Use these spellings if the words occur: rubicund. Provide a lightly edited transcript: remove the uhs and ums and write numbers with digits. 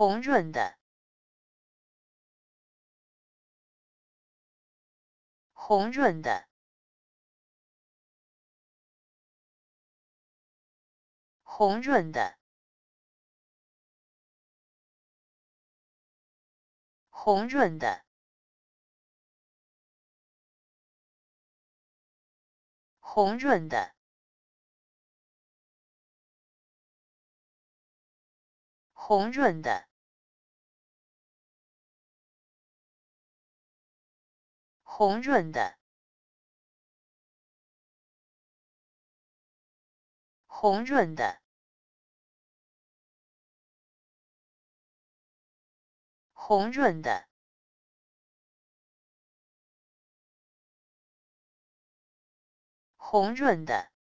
红润的，红润的，红润的，红润的，红润的。 红润的，红润的，红润的，红润的，红润的。